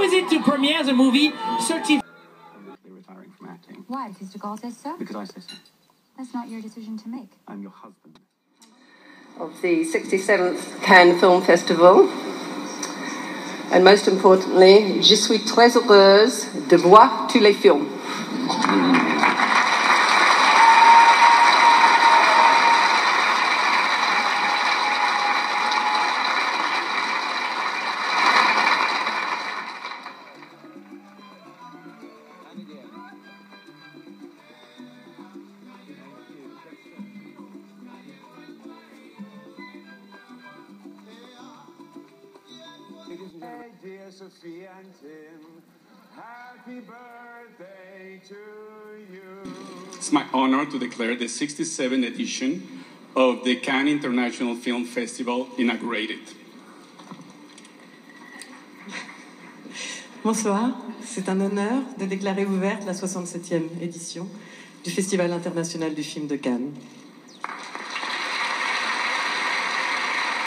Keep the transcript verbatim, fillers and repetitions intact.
How is it to premiere as a movie searching... You're retiring from acting. Why? Because de Gaulle says so? Because I say so. That's not your decision to make. I'm your husband. Of the sixty-seventh Cannes Film Festival. And most importantly, je suis très heureuse de voir tous les films. Hey, dear Sophia and Tim, happy birthday to you. It's my honor to declare the sixty-seventh edition of the Cannes International Film Festival inaugurated. Bonsoir, c'est un honneur de déclarer ouverte la soixante-septième édition du Festival international du film de Cannes.